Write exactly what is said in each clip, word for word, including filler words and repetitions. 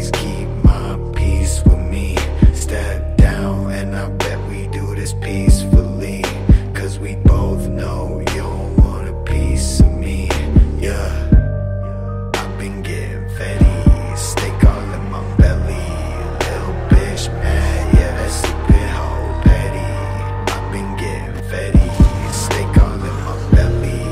always keep my peace with me. Step down and I bet we do this peacefully, cause we both know you don't want a piece of me. Yeah, I've been getting fatty, steak all in my belly. Little bitch mad, yeah, that stupid hoe petty. I've been getting fatty, steak all in my belly.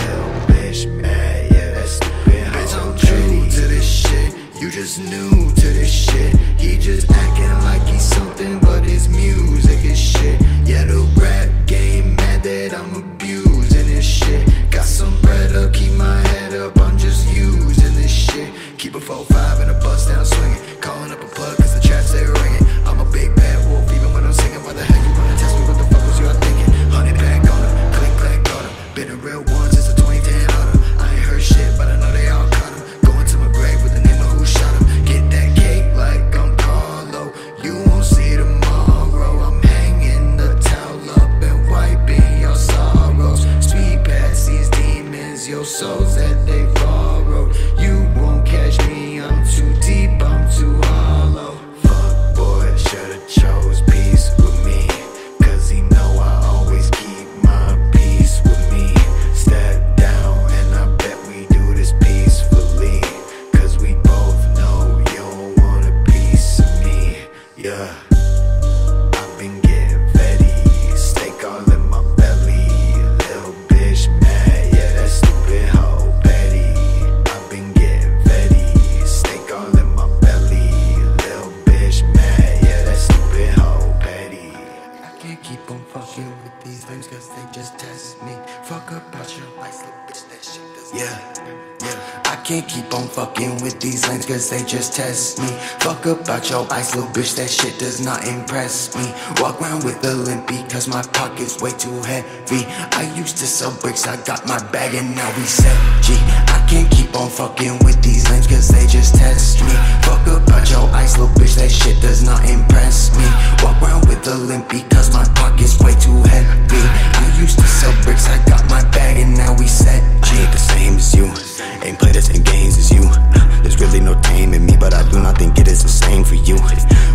Little bitch mad, yeah, that stupid hoe. Bitch, I'm true to this shit. You just new to this shit. He just acting like he's something, but his music is shit. Yeah, the rap game mad that I'm abusing this shit. Got some bread up, keep my head up, I'm just using this shit. Keep a four five and a bust down swinging, calling up a plug cause the traps they ringing. I'm a big bad wolf even when I'm singing. Why the heck you wanna test me, what the fuck was you all thinking? Hundred pack on him, click clack on him. Been a real one since the twenty ten autumn. I ain't heard shit but I know they all caught him. Going to my grave with the name of who shot him. Get that cake like I'm Carlo, you won't see tomorrow. I'm hanging the towel up and wiping your sorrows. Speed past these demons, your souls that they borrowed. You won't catch me, I'm too deep, I'm too hollow. Fuck boy, should've chose peace with me, cause he know I always keep my peace with me. Step down and I bet we do this peacefully, cause we both know you don't want a piece of me. Yeah, I've been getting fatty, steak all in my belly. Little bitch mad, yeah, that stupid hoe petty. I've been getting fatty, steak all in my belly. Little bitch mad, yeah, that stupid hoe petty. I can't keep on fucking with these things cause they just test me. Fuck about your life, little bitch, that shit doesn't matter. Yeah, I can't keep on fucking with these lanes cause they just test me. Fuck about your ice, little bitch, that shit does not impress me. Walk around with a limp because my pocket's way too heavy. I used to sell bricks, I got my bag and now we sell G. I can't keep on fucking with these lanes cause they just test me. Fuck about your ice, little bitch, that shit does not impress me. Walk around with a limp because my pocket's way too heavy. I used to sell bricks, I got my bag and now we set G. I ain't the same as you, ain't played the same games as you. There's really no tame in me, but I do not think it is the same for you.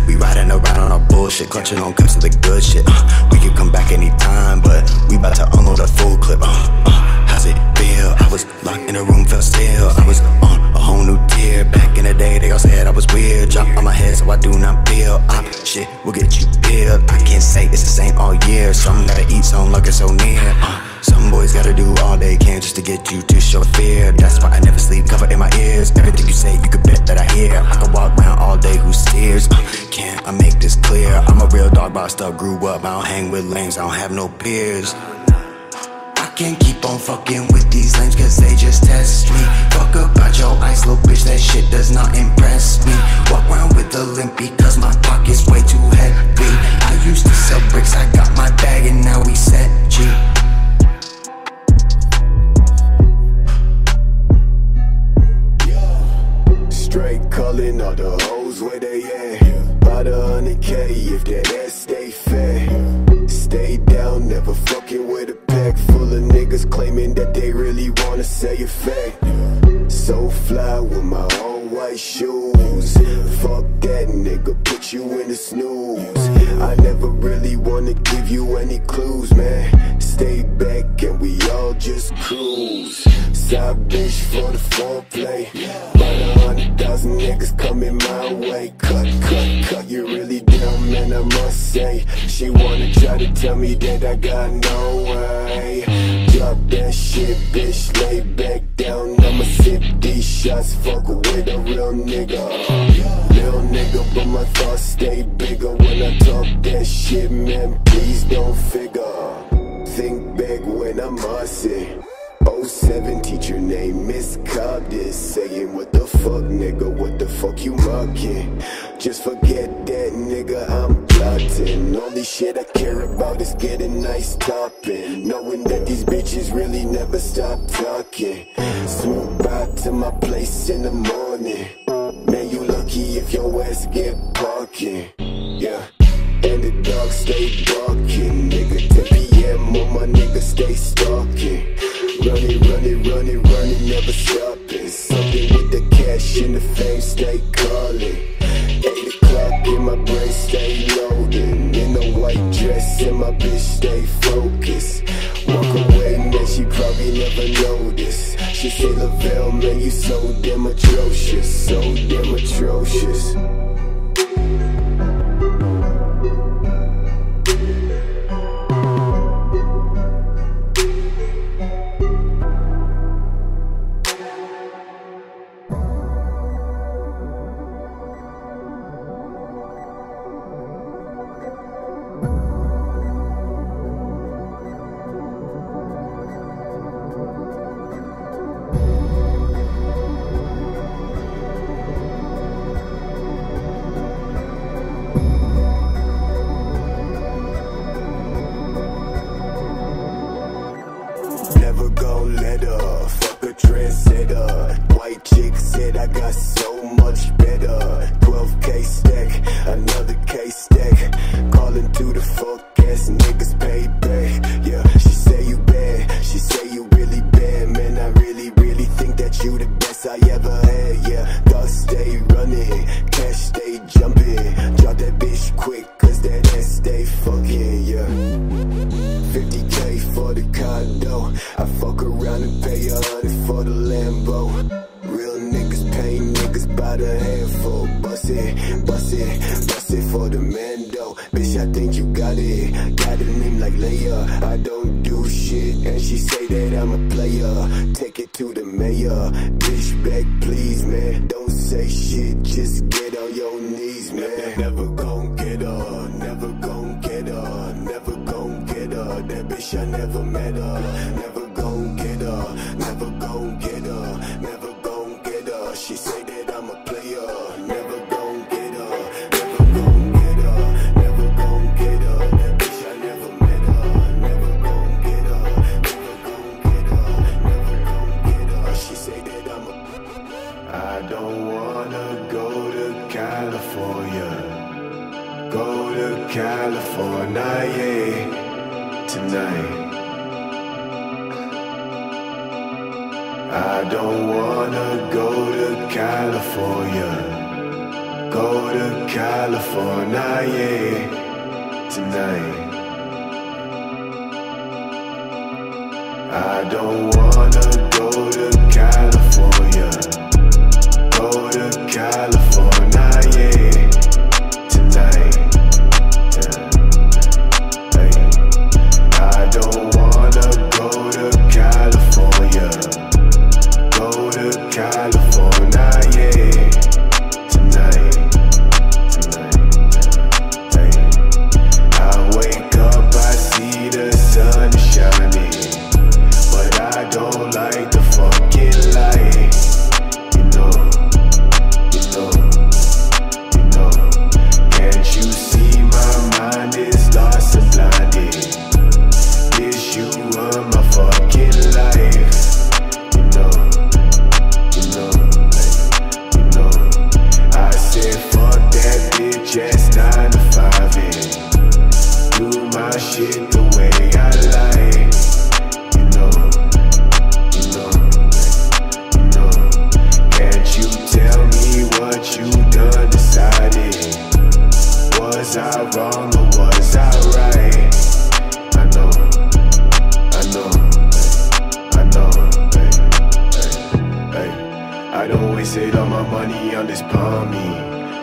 We riding around on our bullshit, clutching on cups of the good shit. uh, We could come back anytime, but we about to unload a full clip. uh, uh, How's it feel? I was locked in a room, felt still. I was on a whole new tier. Back in the day, they all said I was weird. Drop on my head, so I do not feel. Op shit will get you peeled. I can't say it's the same all year. Some gotta eat, some luck is so near. uh, Some boys gotta do all they can just to get you to show fear. That's why I never sleep, cover in my ears. Everything you say, you could bet that I hear. I could walk around all day, who steers? Uh, can't I make this clear? I'm a real dog, bossed up, grew up. I don't hang with lames, I don't have no peers. I can't keep on fucking with these lames cause they just test me. Fuck about your ice, little bitch, that shit does not impress me. Walk around with a limp because my pocket's way too heavy. I used to sell bricks, I got my bag and now we set G. Straight calling all the hoes where they at. About a hundred K if that ass stay fat. Stay down, never fucking with a pack full of niggas claiming that they really wanna sell your fact. So fly with my own white shoes. Fuck that nigga, put you in the snooze. I never really wanna give you any clues, man. Stay back and we all just cruise. Side bitch for the foreplay. About a hundred thousand niggas coming my way. Cut, cut, cut, you really dumb, man, I must say. She wanna try to tell me that I got no way. Drop that shit, bitch, lay back down. I'ma sip these shots, fuck with a real nigga. Little nigga, but my thoughts stay bigger when I talk that shit, man, please don't figure. Think back when I'm hustling. oh seven teacher named Miss Cobden saying, what the fuck, nigga, what the fuck you mocking? Just forget that, nigga, I'm plotting. Only shit I care about is getting nice topping. Knowing that these bitches really never stop talking. Swoop by to my place in the morning. Man, you lucky if your ass get parking. Yeah. And the dogs stay barking, nigga, ten P M on my nigga stay stalking. Run it, run it, run it, run it, never stopping. Something with the cash Fresh in the face, they call it. Eight o'clock in my brain, stay loaded. In the white dress, and my bitch stay focused. Walk away, man, she probably never noticed. She say, Lavelle, man, you so damn atrocious, so damn atrocious. Fuck a trendsetter. White chick said I got so much better. twelve K stack, another K stack. Calling to the fuck ass niggas payback. Yeah, she say you bad, she say you really bad. Man, I really, really think that you the best I ever had. Yeah, thoughts stay running, cash stay jumping. Drop that bitch quick, cause that ass stay fucking. Yeah, fifty K for the condo. I fuck around and pay a hundred for the Lambo. Real niggas pay niggas by the handful. Bust it, bust it, bust it for the Mando. Bitch, I think you got it. Got a name like Leia. I don't do shit, and she say that I'm a player. Take it to the mayor. Bitch, back, please, man. Don't say shit, just get on your knees, man. Never gon' get her, never gon' get her, never gon' get her. That bitch, I never met her. Never Never gon' get her, never gon' get her. She say that I'm a player. Never gon' get her, never gon' get her, never gon' get her. That bitch I never met her. Never gon' get her, never gon' get her, never gon' get her. She say that I'm a. I don't wanna go to California. Go to California, yeah, tonight. I don't wanna go to California. Go to California, yeah, tonight. I don't wanna go to California. Go to California, yeah, tonight. Yeah. Hey. I don't wanna go to California. California, yeah, tonight, tonight, hey. I wake up, I see the sun shining, but I don't like the fucking light, you know, you know, you know, can't you see my mind is lost and blinded, bitch, you run my fucking life. Just nine to five in. Do my shit the way I like. You know, you know, you know. Can't you tell me what you done decided? Was I wrong or was I right? I know, I know, I know. Hey, hey, hey. I don't wasted all my money on this palmy.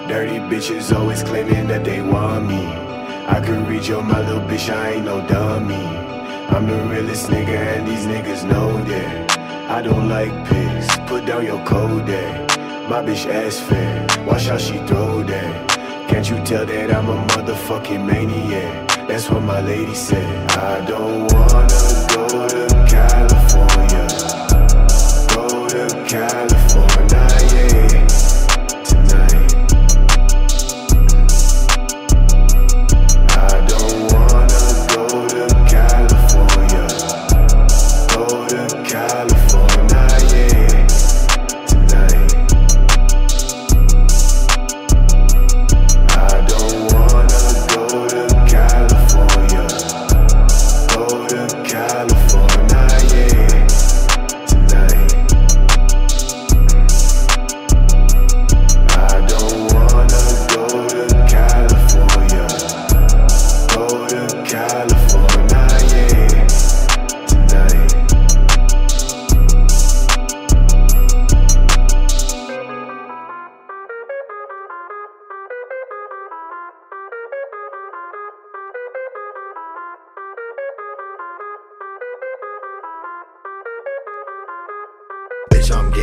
Dirty bitches always claiming that they want me. I can read your my little bitch, I ain't no dummy. I'm the realest nigga and these niggas know that. I don't like pigs, put down your Kodak. My bitch ass fat, watch how she throw that. Can't you tell that I'm a motherfucking maniac? That's what my lady said. I don't wanna go to California. Go to California, yeah, tonight. California, yeah, tonight.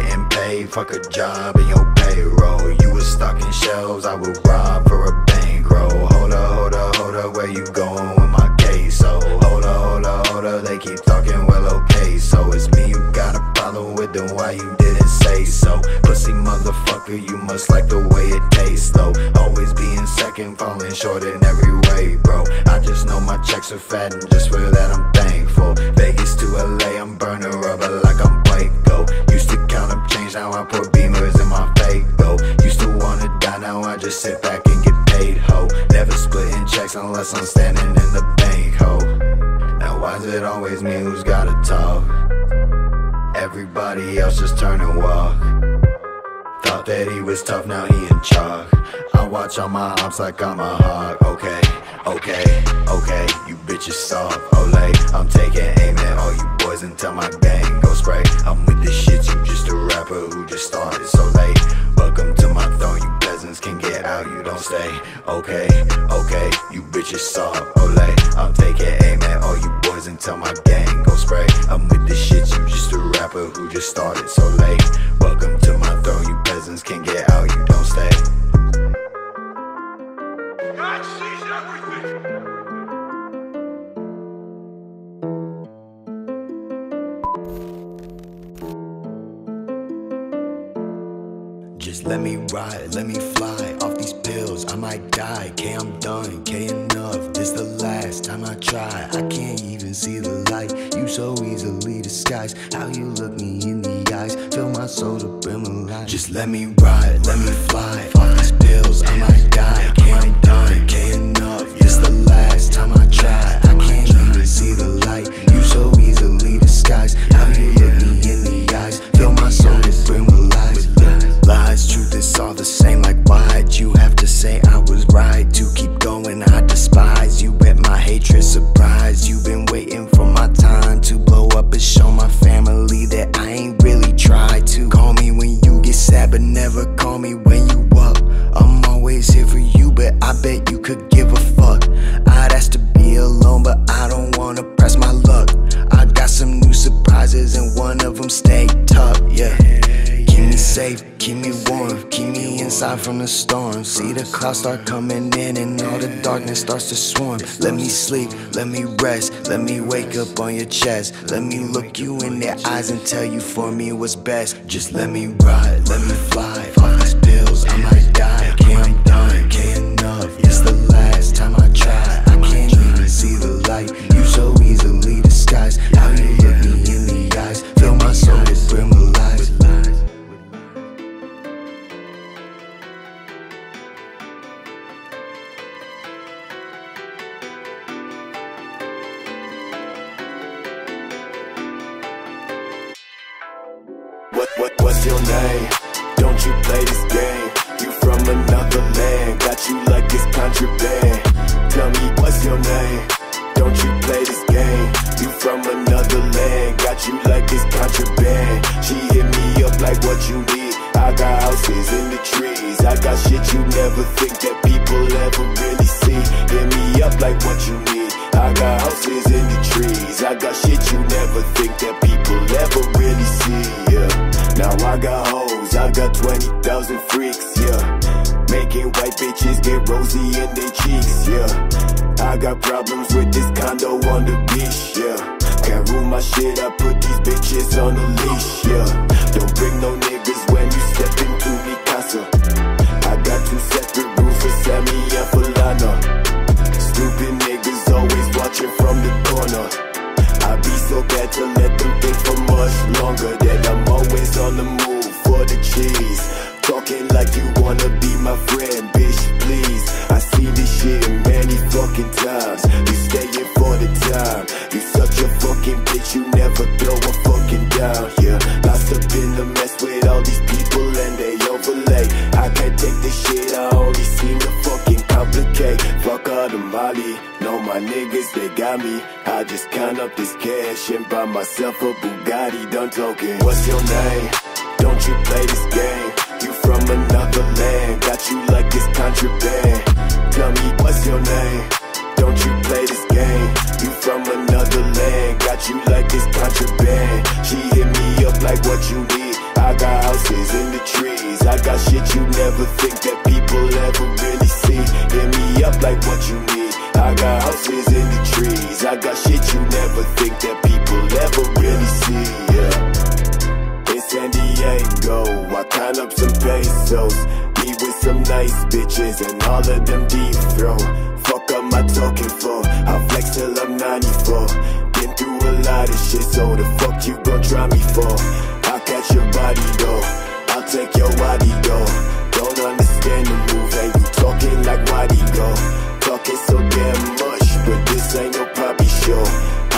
getting paid, fuck a job and your payroll. You was stocking shelves, I would rob for a bankroll. Hold up, hold up, hold up, where you going with my queso? Hold up, hold up, hold up, they keep talking, well okay, so it's me you got a problem with, then why you didn't say so? Pussy motherfucker, you must like the way it tastes though. Always being second, falling short in every way, bro. I just know my checks are fat and just for that I'm thankful. Vegas to L A, I'm burning rubber like I'm Waco. Used to count up change, now I put beamers in my fake though. Used to wanna die, now I just sit back and get paid, ho. Never splitting checks unless I'm standing in the bank, ho. Now why's it always me who's gotta talk? Everybody else just turn and walk. Thought that he was tough, now he in chalk. I watch all my ops like I'm a hog. Okay, okay, okay, you bitches soft, ole. I'm taking aim at all you boys until my gang go spray. I'm with this shit, you just a rapper who just started so late. Welcome to my throne, you peasants can get out, you don't stay. Okay, okay, you bitches soft, ole. I'm taking aim at all you boys until my gang go spray. I'm with this shit, you just a rapper who just started so late. Welcome to my throne, you peasants can get out, you don't stay. God sees everything. Just let me ride, let me fly off these pills, I might die. K, I'm done, K enough, this the last time I try. I can't even see the light, you so easily disguise how you look me in the eyes, fill my soul to brim of light. Just let me ride, let me fly off these pills, I might die. Can't done, can't enough, this the last time I try. I can't even see the light, you so easily disguise how you look me in the eyes, fill my soul to brim of lies. Lies, truth is all the same, like why'd you have to say I was right? To keep going, I despise you with my hatred, surprise. You've been waiting for my time to blow up and show my family that I ain't really tried to. Call me when you get sad, but never call me when you up. I'm always here for you, but I bet you could give a fuck. I'd ask to be alone, but I don't wanna press my luck. I got some new surprises, and one of them stay tough, yeah. Keep me safe, keep me warm, keep me inside from the storm. See the clouds start coming in and all the darkness starts to swarm. Let me sleep, let me rest, let me wake up on your chest. Let me look you in the eyes and tell you for me what's best. Just let me ride, let me fly, all these pills, I might die. Can't done, can't enough, it's the last time I try. I can't even see the light, you so easily disguise how you look me in the eyes, fill my soul with brim of lies. What's your name? Don't you play this game? You from another land, got you like it's contraband. Tell me what's your name? Don't you play this game? You from another land, got you like it's contraband. She hit me up like what you need, I got houses in the trees, I got shit you never think that people ever really see. Hit me up like what you need, I got houses in the trees, I got shit you never think that people ever really see, yeah. Now I got hoes, I got twenty thousand freaks, yeah. Making white bitches get rosy in their cheeks, yeah. I got problems with this condo on the beach, yeah. Can't rule my shit, I put these bitches on a leash, yeah. Don't bring no niggas when you step into me casa. I got two separate rules for Sammy and Polina. Stupid niggas always watching from the corner. I be so bad to let them think for much longer, that I'm always on the move for the cheese. Talking like you wanna be my friend, bitch, please. I see this shit many fucking times. You staying for the time. You such a fucking bitch, you never throw a fucking down, yeah. Lost up in the mess with all these people and they overlay. I can't take this shit, I only seem to fucking complicate. Fuck all the molly, no my niggas, they got me. I just count up this cash and buy myself a Bugatti, done talking. What's your name? Don't you play this game? You from another land, got you like it's contraband. Tell me what's your name? Don't you play this game? You from another land, got you like it's contraband. She hit me up like what you need, I got that you never think that people ever really see. Hit me up like what you need. I got houses in the trees. I got shit you never think that people ever really see. Yeah. In San Diego, I count up some pesos. Me with some nice bitches and all of them deep throw. Fuck am I talking for? I flex till I'm ninety-four. Been through a lot of shit, so the fuck you gon' try me for? I'll catch your body though. I'll take your body though. Don't understand the move, and you talking like why'd he go? Talking so damn much, but this ain't no poppy show.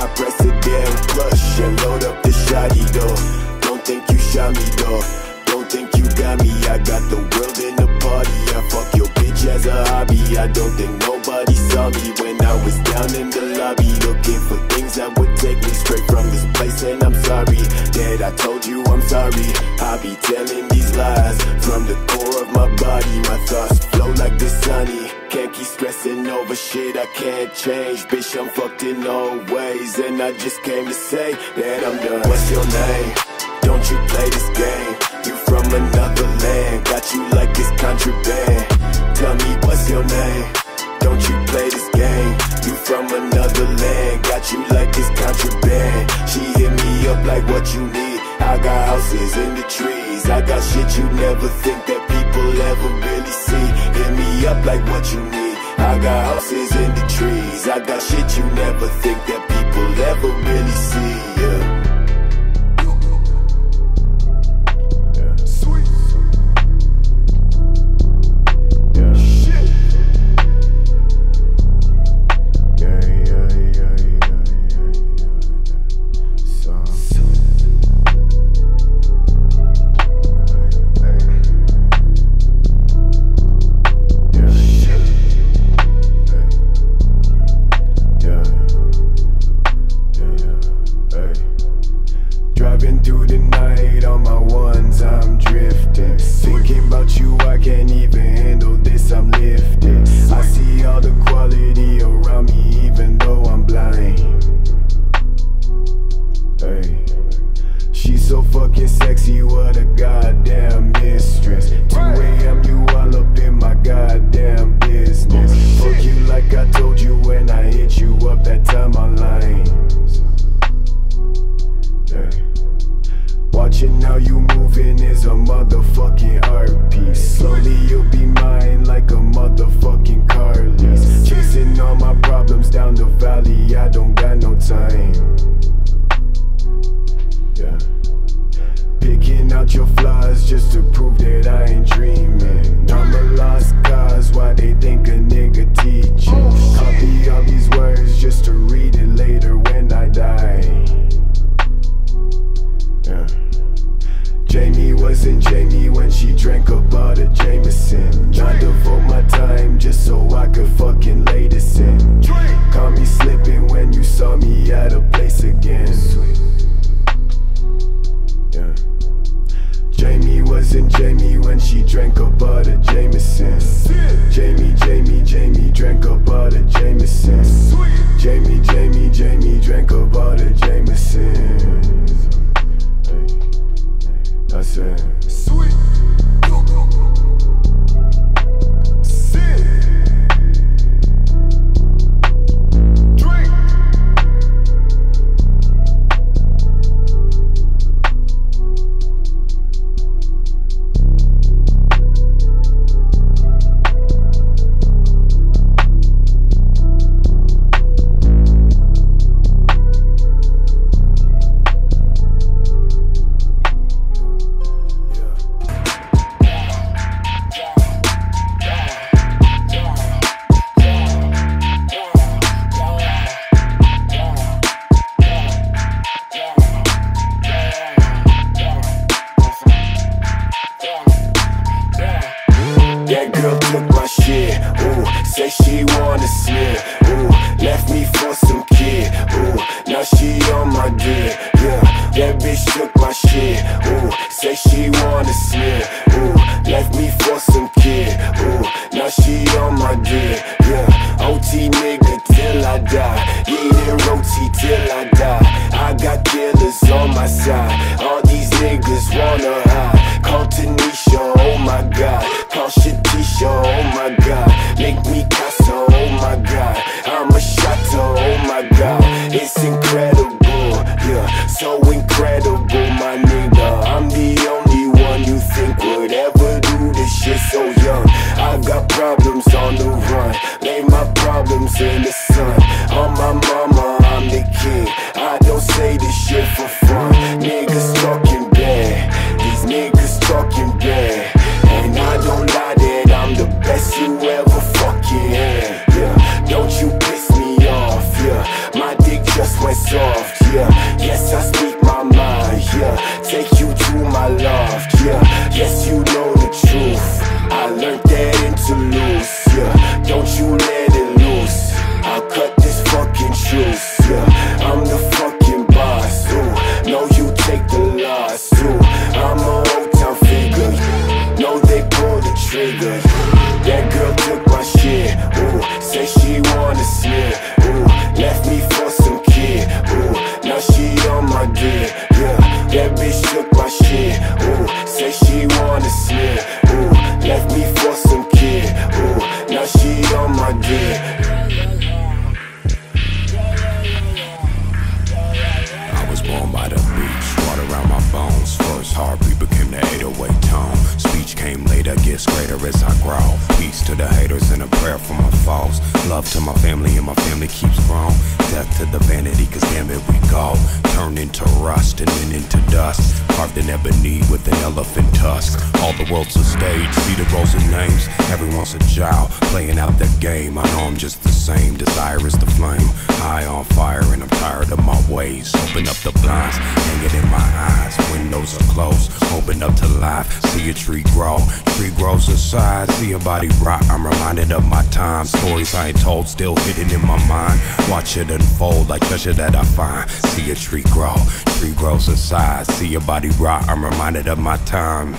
I press a damn clutch and load up the shotty though. Don't think you shot me though. Don't think you got me. I got the world in the party. I fuck your bitch as a hobby. I don't think nobody saw me when I was down in the lobby looking for things that would take me straight from this place. And I'm sorry that I told you I'm sorry. I be telling these lies from the core of my body. My thoughts flow like the sunny. Can't keep stressing over shit I can't change. Bitch, I'm fucked in all ways, and I just came to say that I'm done. What's your name? Don't you play this game? You from another land, got you like it's contraband. Tell me what's your name? Don't you play this game? You from another land, got you like it's contraband. She hit me up like what you need. I got houses in the trees. I got shit you never think that people ever really see. Hit me up like what you need. I got houses in the trees. I got shit you never think that people ever really see. Yeah. All these niggas wanna hide. Call Tanisha, oh my god. to the haters and a prayer for my foes. Love to my family and my family keeps growing. Death to the vanity, cause damn it we go. Turned into rust and then into dust. Carved in ebony with an elephant tusk. All the world's a stage, see the rows of names. Everyone's a child, playing out their game. I know I'm just the same, desire is the flame. High on fire and I'm tired of my ways. Open up the blinds, hang it in my eyes. Windows are closed, open up to life. See a tree grow, tree grows aside. See a body rot, I'm reminded of my time. Stories I ain't told, still hidden in my mind. Watch it unfold like treasure that I find. See a tree grow, tree grows aside. See a body rot, I'm reminded of my time.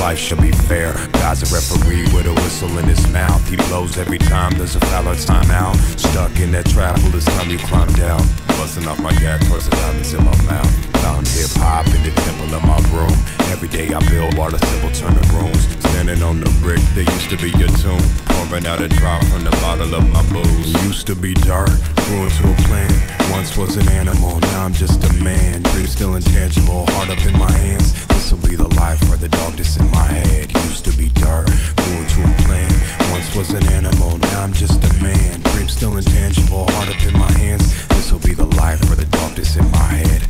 Life should be fair. God's a referee with a whistle in his mouth. He blows every time there's a foul or timeout. Stuck in that trap, well, it's time you climb down. Busting off my gas, towards the diamonds in my mouth. Found hip hop in the temple of my room. Every day I build while the civil turn to rooms. Standing on the brick, there used to be a tomb. Pouring out a drop from the bottle of my booze. Used to be dirt, grew into a plant. Once was an animal, now I'm just a man. Dreams still intangible, heart up in my hands. This'll be the life for the dog that's in my head. Used to be dirt, grew into a plant. Once was an animal, now I'm just a man. Dreams still intangible, heart up in my hands. This'll be the life for the dog that's in my head.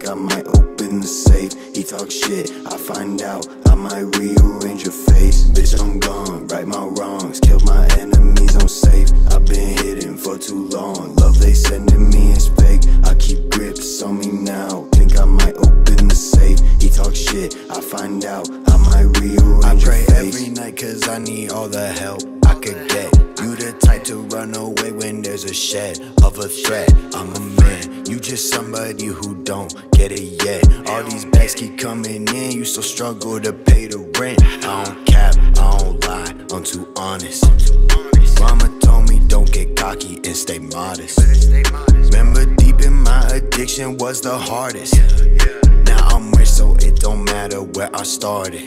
I safe. He talks shit, I find out, I might rearrange your face. Bitch, I'm gone, right my wrongs, kill my enemies, I'm safe. I've been hidden for too long, love they sending me is fake. I keep grips on me now, think I might open the safe. He talks shit, I find out, I might rearrange I pray your face. Every night cause I need all the help I could get. You the type to run away when there's a shed of a threat. I'm a man, you just somebody who don't get it yet. All these bags keep coming in, you still struggle to pay the rent. I don't cap, I don't lie, I'm too honest. Mama told me don't get cocky and stay modest. Remember deep in my addiction was the hardest. Now I'm rich so it don't matter where I started.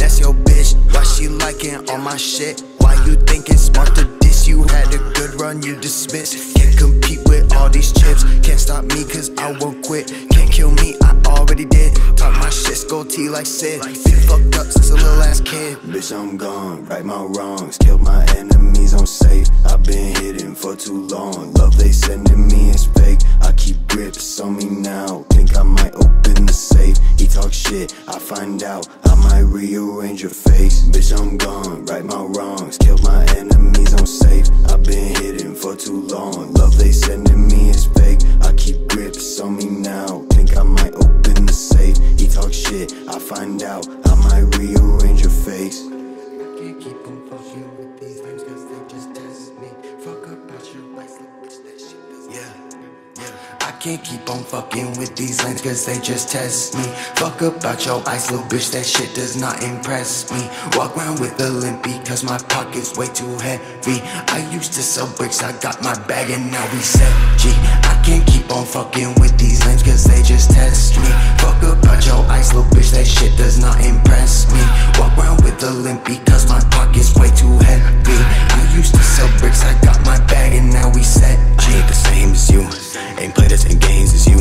That's your bitch, why she liking all my shit? Why you think it's smart to diss? You had a good run, you dismissed. Can't compete with all these chips. Can't stop me cause I won't quit. Can't kill me, I already did. Talk my shit, skull tea like Sid. Been fucked up since a little ass kid. Bitch, I'm gone, right my wrongs, kill my enemies, I'm safe. I've been hidden for too long, love they sending me is fake. I keep grips on me now, think I might open the safe. He talks shit, I find out, I might rearrange your face. Bitch, I'm gone, right my wrongs, kill my enemies, I'm safe. I've been hidden for too long, love they sending me is fake. I keep grips on me now, think I might open the safe. He talks shit, I find out, I might rearrange your face. I can't keep on fucking with these names cause they just test me. Fuck about your life, bitch, that shit doesn't yeah. yeah. I can't keep on fucking with these lanes cause they just test me. Fuck about your ice, little bitch, that shit does not impress me. Walk around with a limp because my pocket's way too heavy. I used to sell bricks, I got my bag and now we set G. I can't keep on fucking with these lanes cause they just test me. Fuck about your ice, little bitch, that shit does not impress me. Walk around with a limp because my pocket's way too heavy. I used to sell bricks, I got my bag and now we set G. I ain't the same as you, ain't played as in games as you.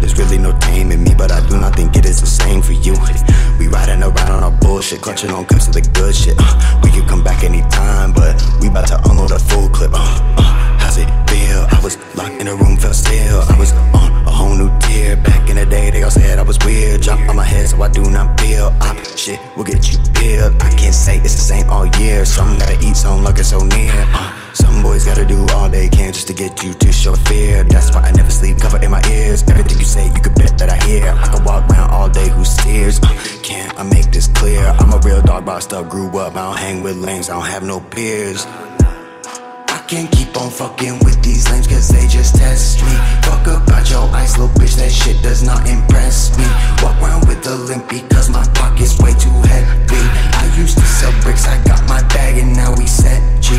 There's really no tame in me, but I do not think it is the same for you. We riding around on our bullshit, clutching on clips of the good shit. uh, We could come back anytime, but we about to unload a full clip. uh, uh, How's it feel? I was locked in a room, felt still. I was on a whole new tier. Back in the day, they all said I was weird. Drop on my head so I do not feel. Op shit will get you killed. I can't say it's the same all year. Some gotta eat, some like it's so near. uh, Some boys gotta do all they can just to get you to show fear. That's why I never sleep, cover in my ears. Everything you say, you could bet that I hear. I could walk around all day who steers. uh, Can't I make this clear? I'm a real dog, bossed up, grew up. I don't hang with lames, I don't have no peers. I can't keep on fucking with these lames cause they just test me. Fuck about your ice, little bitch, that shit does not impress me. Walk around with a limp because my pocket's way too heavy. I used to sell bricks, I got my bag and now we set G.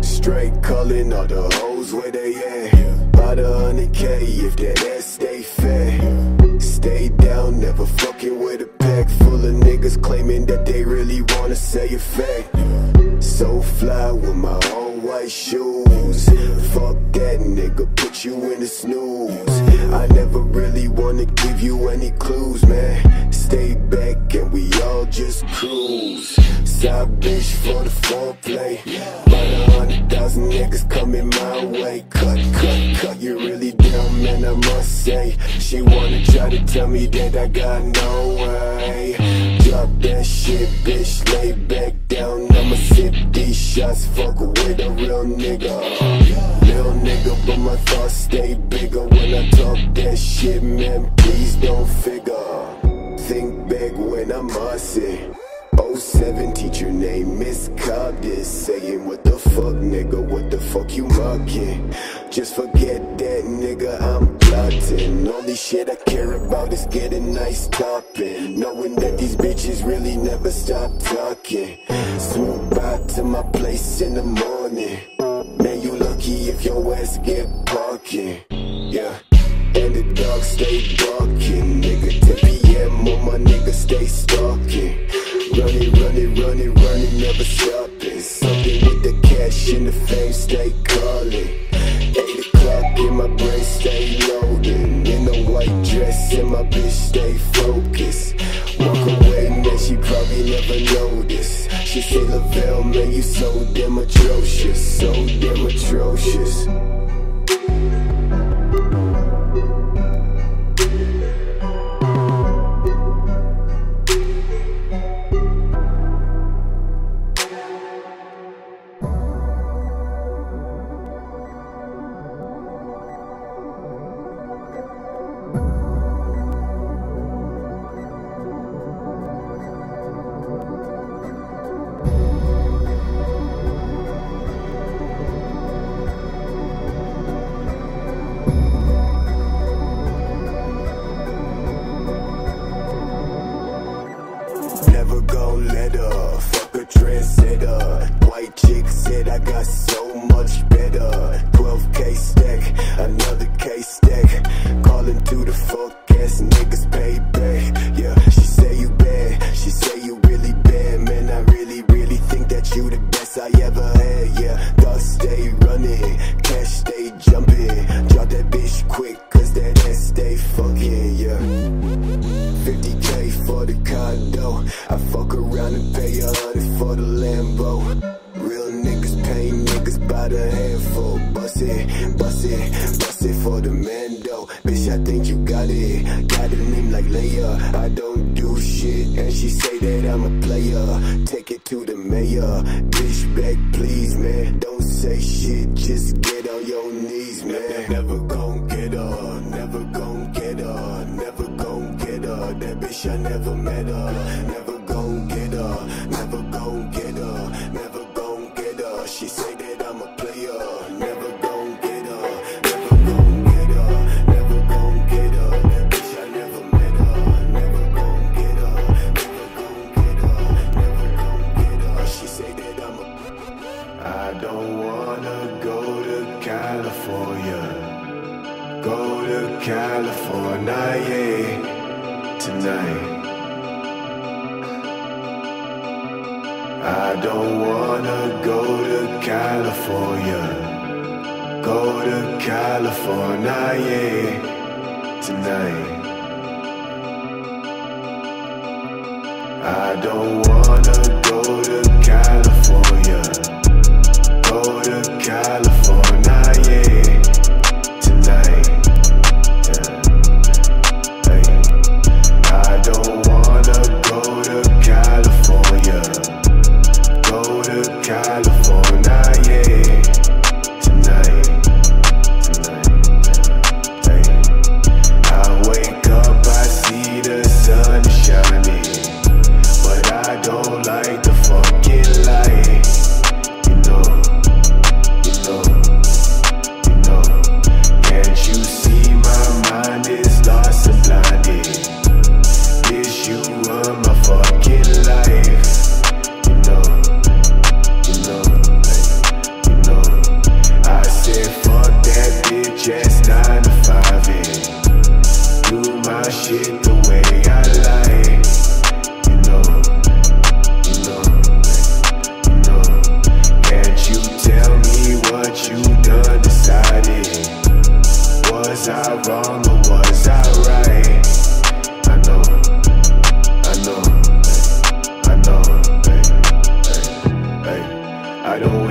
Straight calling all the hoes where they at. About a hundred K if that ass stay fat. Stay down, never fucking with a pack full of niggas claiming that they really wanna say a fact. So fly with my own white shoes. Fuck that nigga, put you in the snooze. I never really wanna give you any clues, man. Stay back and we all just cruise. Side bitch for the foreplay. About a hundred thousand niggas coming my way. Cut, cut, cut, you really dumb, man, I must say. She wanna try to tell me that I got no way. Drop that shit, bitch, lay back down. I'ma sip these shots, fuck with a real nigga. Real nigga, but my thoughts stay bigger when I talk that shit, man, please don't figure. Think back when I'm hussy. oh seven teacher named Miss Cobden saying, what the fuck, nigga, what the fuck you mocking? Just forget that, nigga, I'm plotting. Only shit I care about is getting nice topping. Knowing that these bitches really never stop talking. Swoop by to my place in the morning. Man, you lucky if your ass get parking. Yeah, and the dogs stay barking. Nigga, ten P M on my nigga stay stalking. Running, running, running, running, never stopping. Something with the cash and the fame stay calling. Eight o'clock in my brain stay loading. In the white dress and my bitch stay focused. Walk away, man, she probably never noticed. She said, Lavelle, man, you so damn atrocious, so damn atrocious. Never gon' let her, fuck a trendsetter. White chick said I got so much better. twelve K stack, another K stack. Calling to the fuck ass niggas payback. Yeah, she say you bad, she say you really bad. Man, I really, really think that you the best I ever had. Yeah, thoughts stay running, cash stay jumping. Drop that bitch quick, cause that ass stay fucking, yeah. fifty K for the condo, I fuck around and pay a hundred for the Lambo. Real niggas pay niggas by the handful. Bust it, bust it, bust it for the Mando. Bitch, I think you got it, got it name like Leia. I don't do shit, and she say that I'm a player. Take it to the mayor, bitch back please, man. Don't say shit, just get on your knees, man. Never gon' get her, never gon' get her, never gon' get her. That bitch, I never met her. Never gon' get her, never gon' get her, never gon' get her. She say that I'm a player. Never gon' get her, never gon' get her, never gon' get her. That bitch, I never met her. Never gon' get her, never gon' get her, never gon' get her. She say that I'm a. I don't wanna go to California. Go to California, yeah, tonight. I don't wanna go to California. Go to California, yeah, tonight. I don't wanna go to California. Go to California, yeah, tonight.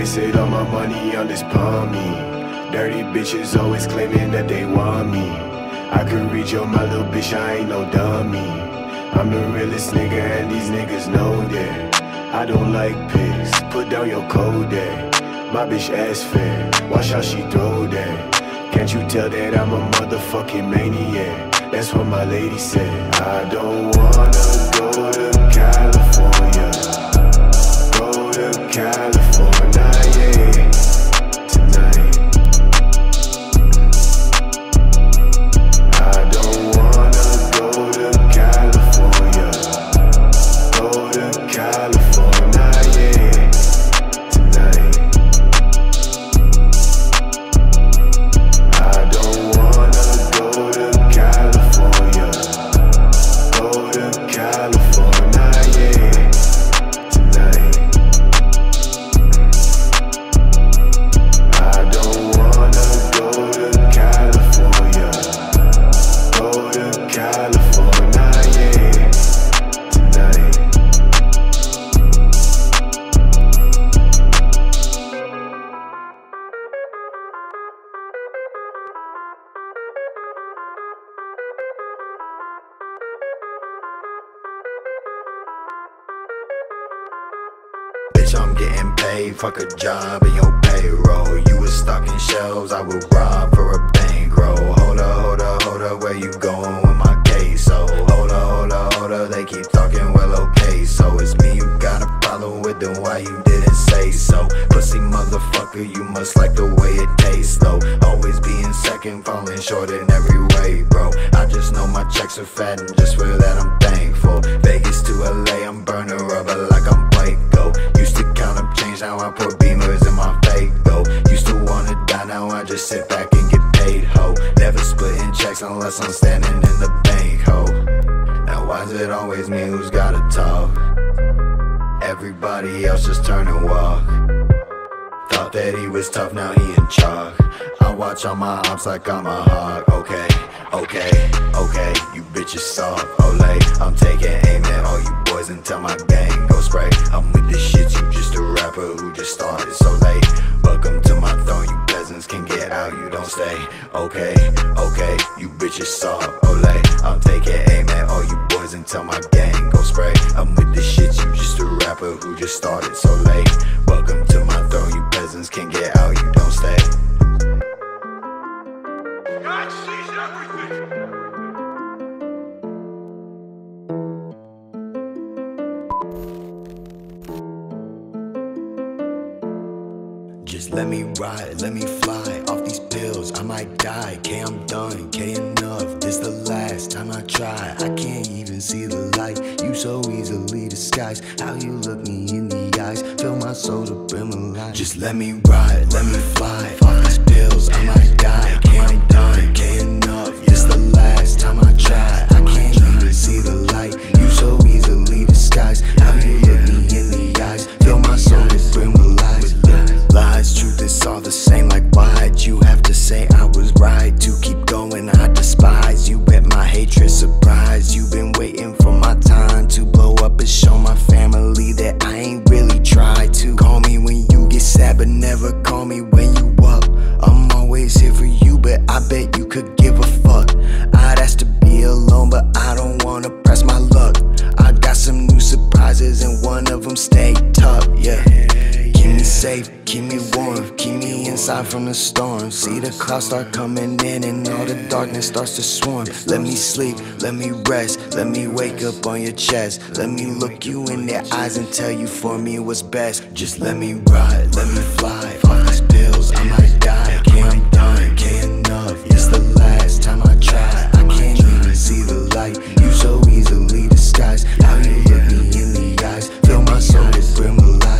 Wasted all my money on this palmy. Dirty bitches always claiming that they want me. I could read your my little bitch, I ain't no dummy. I'm the realest nigga and these niggas know that. I don't like pigs, put down your Kodak. My bitch ass fat, watch how she throw that. Can't you tell that I'm a motherfucking maniac? That's what my lady said. I don't wanna go to California. Go to California. California, yeah, tonight. getting paid, fuck a job and your payroll. You was stocking shelves, I would rob for a bankroll. Hold up, hold up, hold up, where you going with my queso? Hold up, hold up, hold up, they keep talking, well okay, so it's me you got a problem with, then why you didn't say so? Pussy motherfucker, you must like the way it tastes though. Always being second, falling short in every way, bro. I just know my checks are fat and just for that I'm thankful. Vegas to L A, I'm burning rubber like I'm Plato. Used to count up change, now I put beamers in my fake though. Used to wanna die, now I just sit back and get paid, ho. Never splitting checks unless I'm standing in the bank, ho. Now why's it always me who's gotta talk? Everybody else just turn and walk. Thought that he was tough, now he in charge. I watch all my ops like I'm a hog. Okay, okay, okay, you bitches soft, ole. I'm taking aim at all you boys until my gang go spray. I'm with this shit, you just a rapper who just started so late. Welcome to my throne, you peasants can get out, you don't stay. Okay, okay, you bitches soft, ole. I'm taking aim at all you boys until my gang go spray. I'm with this shit, you just a rapper who just started so late. Welcome to my throne, you peasants can get out, you don't stay. God sees everything. Just let me ride, let me fly. Off these pills, I might die. K, I'm done, K enough. This the last time I try. I can't even see the light. You so easily disguise how you look me in the eyes. Fill my soul to brim of light. Just let me ride, let me fly. Off these pills, I might die. K, I'm done, K enough. This the last time I try. I can't even see the light. You so easily disguise how you look me in the eyes. Fill my soul to brim of light. Lies, truth is all the same, like why'd you have to say I was right? To keep going, I despise you, bet my hatred surprised. You've been waiting for my time to blow up and show my family that I ain't really tried to. Call me when you get sad, but never call me when you up. I'm always here for you, but I bet you could give a fuck. I'd ask to be alone, but I don't wanna press my luck. I got some new surprises and one of them stay tough, yeah. Keep me safe, keep me warm, keep me inside from the storm. See the clouds start coming in and all the darkness starts to swarm. Let me sleep, let me rest, let me wake up on your chest. Let me look you in their eyes and tell you for me what's best. Just let me ride, let me fly. All these pills, I might die. K, I'm done, K enough. It's the last time I try. I can't even see the light. You so easily disguise how you look me in the eyes. Fill my soul with brim of lies. I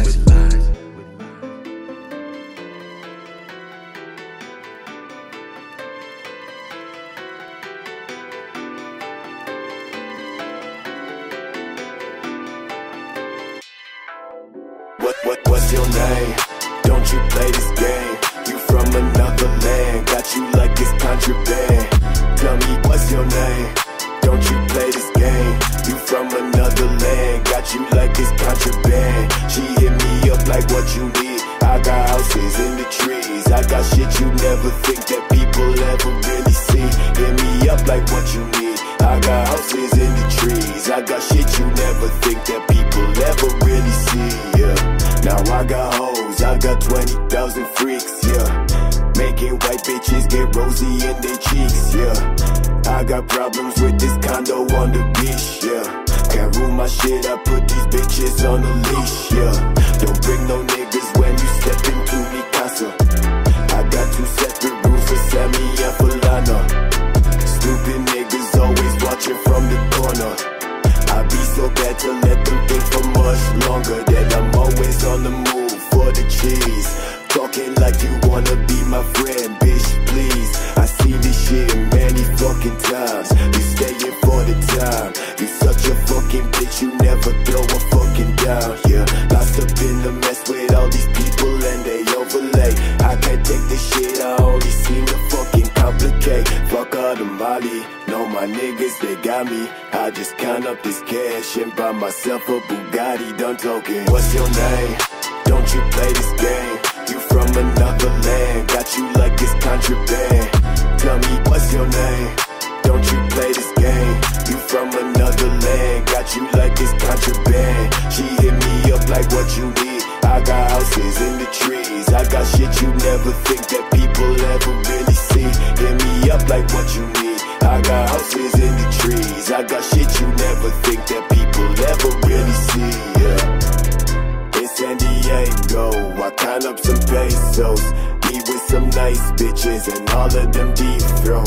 shit you never think that people ever really see. Hit me up like what you need. I got houses in the trees. I got shit you never think that people ever really see. Yeah. In San Diego, I count up some pesos. Me with some nice bitches and all of them deep throw.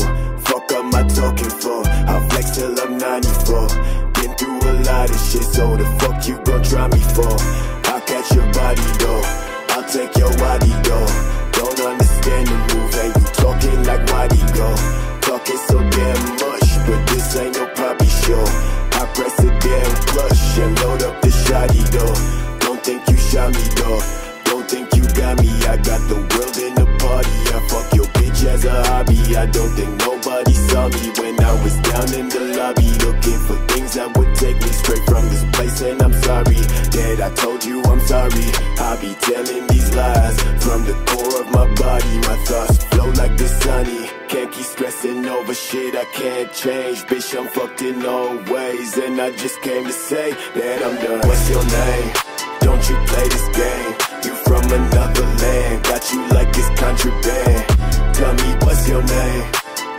Fuck am I talking for? I flex till I'm ninety-four. Been through a lot of shit, so the fuck you gon' try me for? I'll catch your body though. I'll take your body though. Don't understand the move, ain't you talking like why'd he go? Talking so damn much, but this ain't no poppy show. I press a damn plush and load up the shotty though. Don't think you shot me though, don't think you got me. I got the world in the party, I fuck your bitch as a hobby. I don't think nobody saw me when I was down in the lobby, looking for things that would take me straight from this place. And I'm sorry that I told you I'm sorry. I be telling these lies from the core of my body. My thoughts flow like the sunny. Can't keep stressing over shit I can't change. Bitch, I'm fucked in all ways, and I just came to say that I'm done. What's your name? Don't you play this game? You from another land, got you like it's contraband. Tell me what's your name?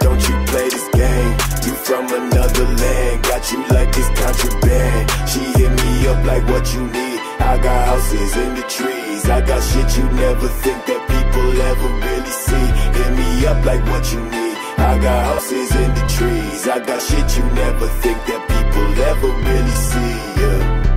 Don't you play this game? You from another land, got you like it's contraband. She hit me up like what you need. I got houses in the trees. I got shit you never think that people ever really see. Hit me up like what you need. I got houses in the trees. I got shit you never think that people ever really see. Yeah.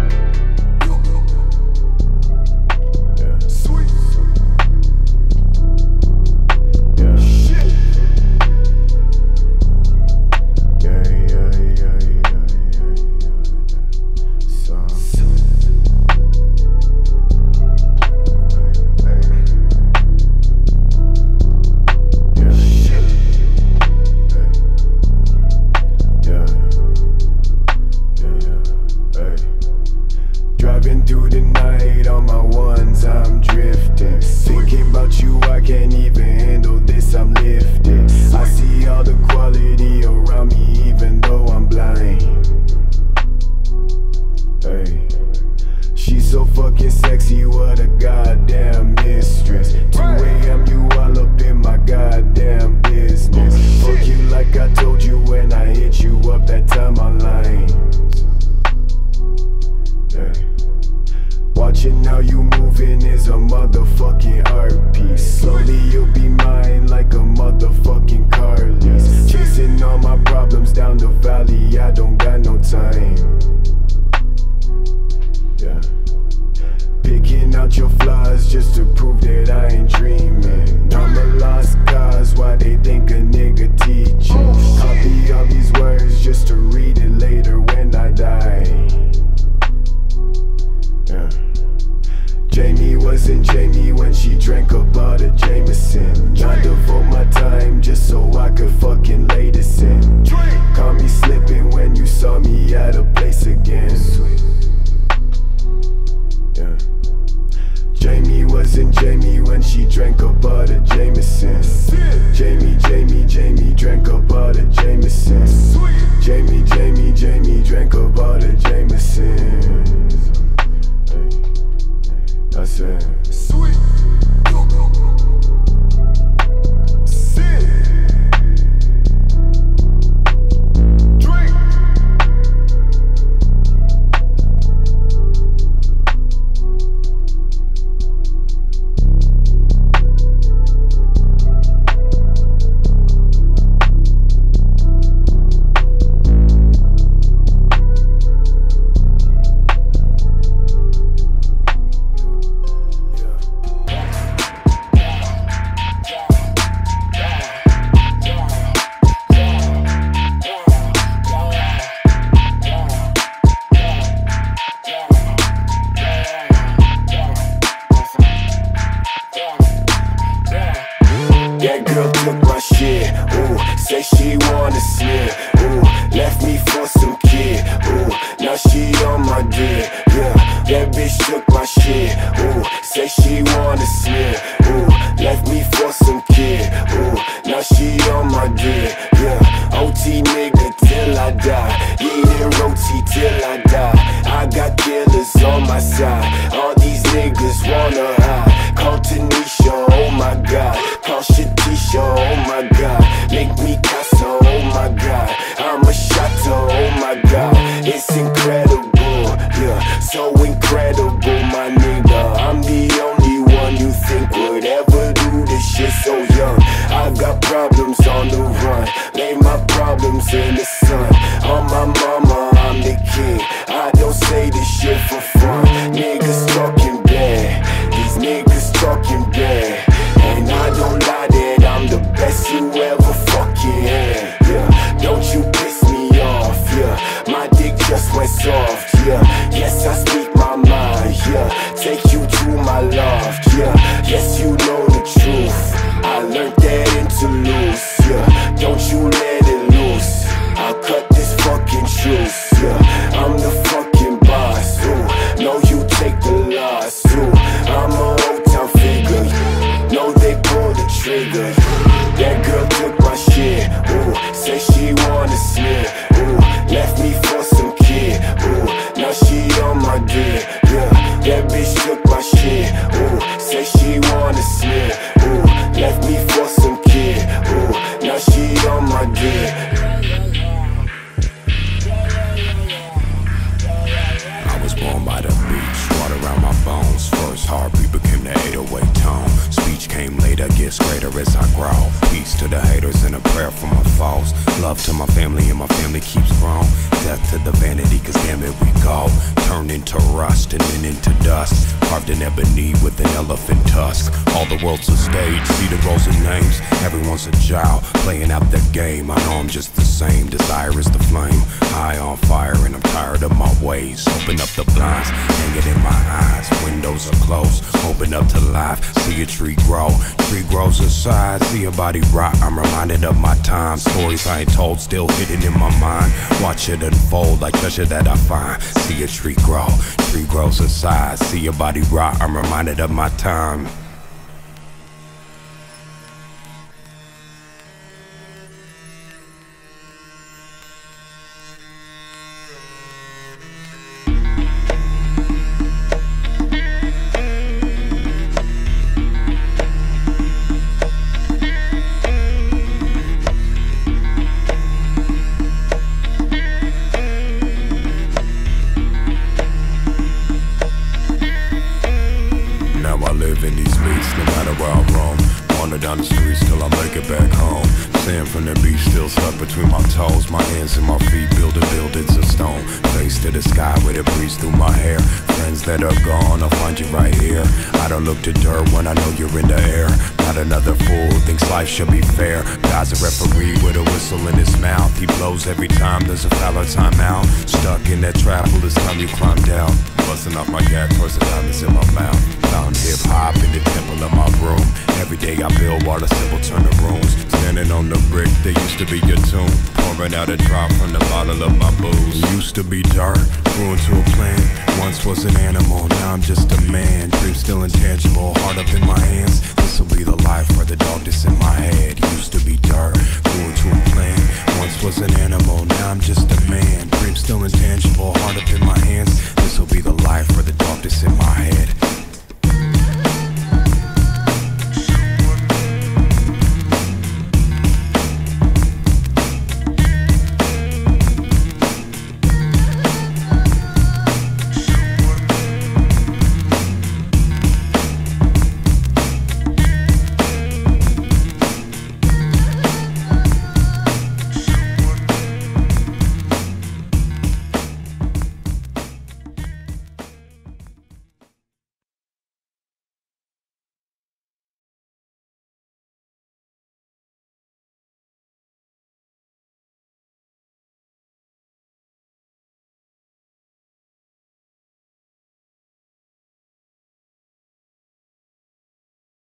All these niggas wanna hide. Call Tanisha. God. Porsche T-shirt, oh my God. Make me Casa, oh my God. I'm a shatter, oh my God. It's incredible, yeah, so incredible, my nigga. I'm the only one you think would ever do this shit so young. I've got problems on the run. Lay my problems in the sun. On my mama, I'm the king. I don't say this shit for fun. Niggas talking bad. These niggas talking bad. And I don't lie that I'm the best you ever fucking had. Yeah, don't you piss me off, yeah. My dick just went soft, yeah. Yes, I speak my mind, yeah. Take you to my loft, yeah. Yes, you know the truth. I learned that interludes, yeah. Don't you let it loose. I'll cut this fucking juice, yeah. I'm the fucking boss, ooh. No, you take the loss, ooh. I'm a old town figure, no, they pull the trigger. That girl took my shit, ooh. Say she wanna slip, ooh. Left me for some kid, ooh. Now she on my dick, yeah. That bitch took my shit, ooh. Say she wanna slip, ooh. Left me for some kid, ooh. Now she on my dick. I was born by the beach, water around my bones. First heartbeat became the eight oh eight tone. Speech came later, gets greater as I grow. Peace to the haters and a prayer for my foes. Love to my family and my family keeps growing. Death to the vanity, cause damn it we go. Turned into rust and then into dust. Carved in ebony with an elephant tusk. All the world's a stage, see the rows of names. Everyone's a child, playing out their game. I know I'm just the same, desire is the flame. High on fire and I'm tired of my ways. Open up the blinds, hang it in my eyes. Windows are closed, open up to life. See a tree grow, tree grows aside. See a body rot, I'm reminded of my time. Stories I ain't told, still hidden in my mind. Watch it unfold like treasure that I find. See a tree grow, tree grows aside. See a body rot, I'm reminded of my time. Should be fair. God's a referee with a whistle in his mouth. He blows every time there's a foul or timeout. Stuck in that trap, well, it's time you climb down. Busting off my gag, first the diamonds in my mouth. Found hip hop in the temple of my room. Every day I build while the civil turn to rooms. Standing on the brick, there used to be a tomb. Pouring out a drop from the bottle of my booze. Used to be dirt, grew into a plant. Once was an animal, now I'm just a man. Dreams still intangible, heart up in my hands. This'll be the life where the darkness in my head used to be dark.